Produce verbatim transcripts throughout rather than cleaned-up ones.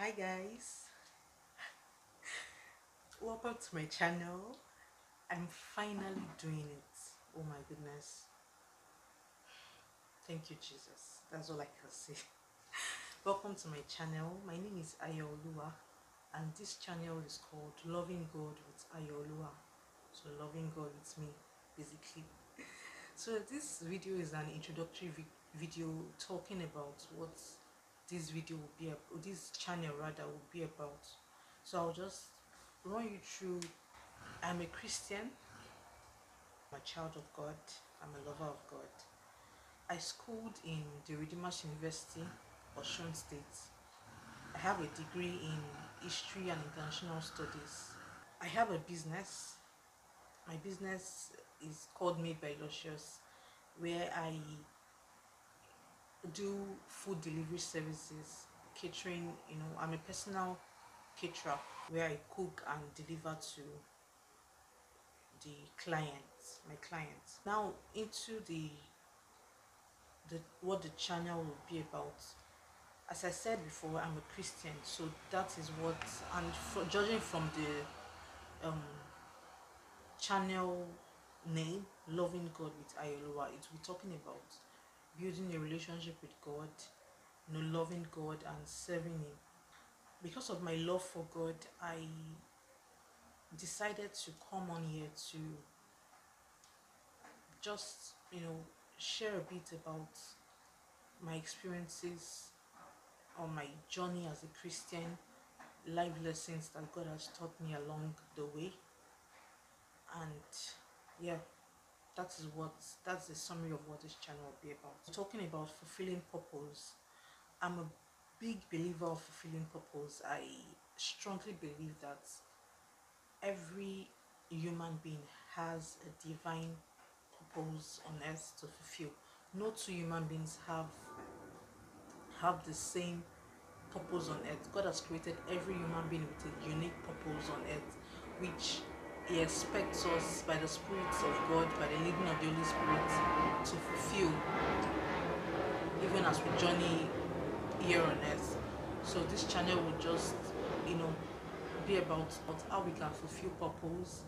Hi guys, welcome to my channel. I'm finally doing it. Oh my goodness, thank you Jesus, that's all I can say. Welcome to my channel. My name is Ayooluwa and this channel is called Loving God with Ayooluwa, so loving God with me basically. So this video is an introductory vi video talking about what this video will be about, this channel rather will be about. So I'll just run you through. I'm a Christian, I'm a child of God, I'm a lover of God. I schooled in the Dedemmas University, Osun State. I have a degree in history and international studies. I have a business. My business is called Made by Luscious, where I do food delivery services, catering. You know, I'm a personal caterer where I cook and deliver to the clients, my clients. Now into the the what the channel will be about. As I said before, I'm a Christian, so that is what, and for, judging from the um channel name, Loving God with Ayooluwa, it will be talking about building a relationship with God, you know, loving God and serving Him. Because of my love for God, I decided to come on here to just, you know, share a bit about my experiences or my journey as a Christian, life lessons that God has taught me along the way. And yeah, that is what, that's the summary of what this channel will be about. Talking about fulfilling purpose, I'm a big believer of fulfilling purpose. I strongly believe that every human being has a divine purpose on earth to fulfill. No two human beings have have the same purpose on earth. God has created every human being with a unique purpose on earth, which He expects us, by the Spirit of God, by the leading of the Holy Spirit, to fulfill, even as we journey here on earth. So this channel will just, you know, be about, about how we can fulfill purpose,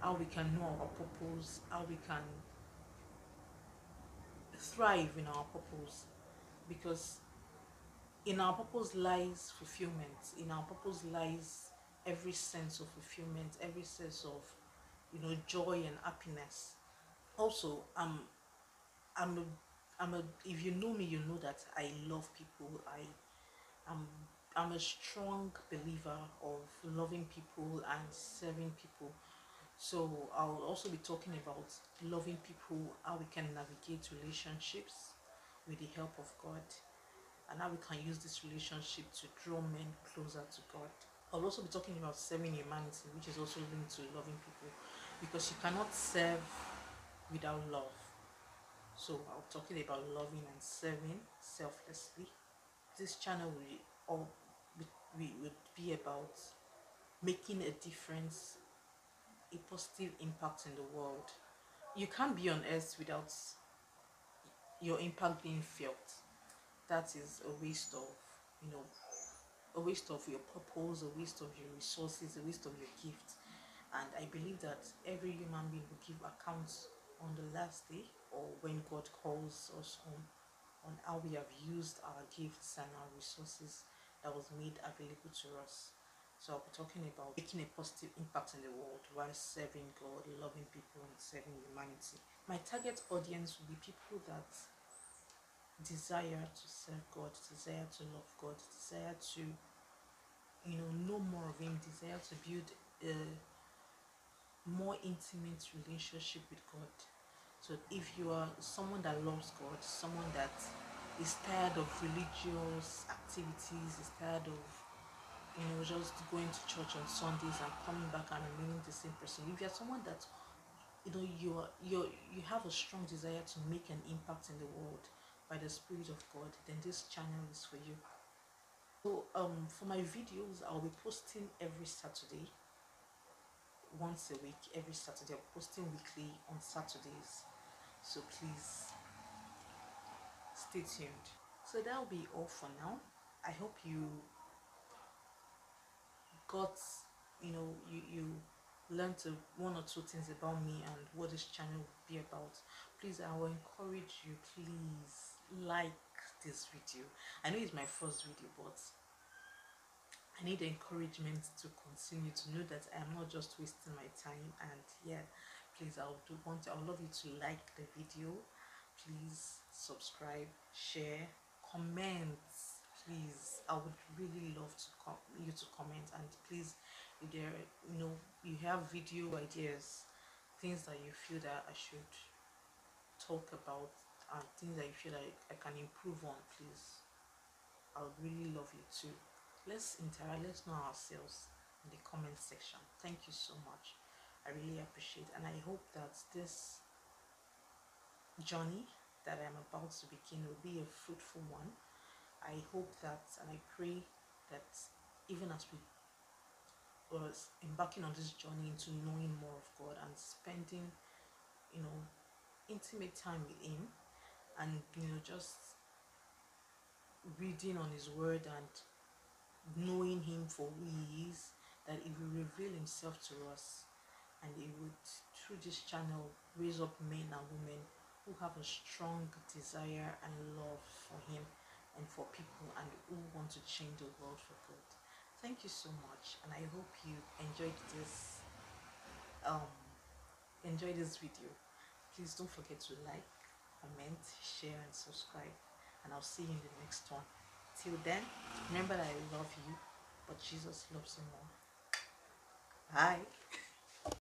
how we can know our purpose, how we can thrive in our purpose. Because in our purpose lies fulfillment, in our purpose lies every sense of fulfillment, every sense of, you know, joy and happiness. Also, I'm, I'm, a, I'm a. If you know me, you know that I love people. I, I'm, I'm a strong believer of loving people and serving people. So I'll also be talking about loving people, how we can navigate relationships with the help of God, and how we can use this relationship to draw men closer to God. I'll also be talking about serving humanity, which is also linked to loving people, because you cannot serve without love. So I'll be talking about loving and serving selflessly. This channel will all be, we would be about making a difference, a positive impact in the world. You can't be on earth without your impact being felt. That is a waste of, you know, a waste of your purpose, a waste of your resources, a waste of your gifts. And I believe that every human being will give accounts on the last day, or when God calls us home, on how we have used our gifts and our resources that was made available to us. So I'll be talking about making a positive impact in the world while serving God, loving people and serving humanity. My target audience will be people that desire to serve God, desire to love God, desire to, you know, know more of Him, desire to build a more intimate relationship with God. So if you are someone that loves God, someone that is tired of religious activities, is tired of, you know, just going to church on Sundays and coming back and remaining the same person, if you are someone that, you know, you are, you you have a strong desire to make an impact in the world by the Spirit of God, then this channel is for you. So um for my videos, I'll be posting every Saturday, once a week. Every Saturday, I'm posting weekly on Saturdays, so please stay tuned. So that'll be all for now. I hope you got, you know, you, you learned to one or two things about me and what this channel will be about, please, I will encourage you, please like this video. I know it's my first video, but I need encouragement to continue, to know that I'm not just wasting my time. And yeah, please, I'll do want to, I would love you to like the video, please subscribe, share, comment, please. I would really love to com you to comment. And please, if there, you know, you have video ideas, things that you feel that I should talk about, and things that you feel like I can improve on, please, I would really love you too. Let's interact, let's know ourselves in the comment section. Thank you so much. I really appreciate it. And I hope that this journey that I'm about to begin will be a fruitful one. I hope that, and I pray that even as we were embarking on this journey into knowing more of God and spending, you know, intimate time with Him, and, you know, just reading on His Word and knowing Him for who He is, that He will reveal Himself to us, and He would, through this channel, raise up men and women who have a strong desire and love for Him and for people, and who want to change the world for good. Thank you so much, and I hope you enjoyed this um enjoyed this video. Please don't forget to like, comment, share, and subscribe, and I'll see you in the next one. Till then, remember that I love you, but Jesus loves you more. Bye.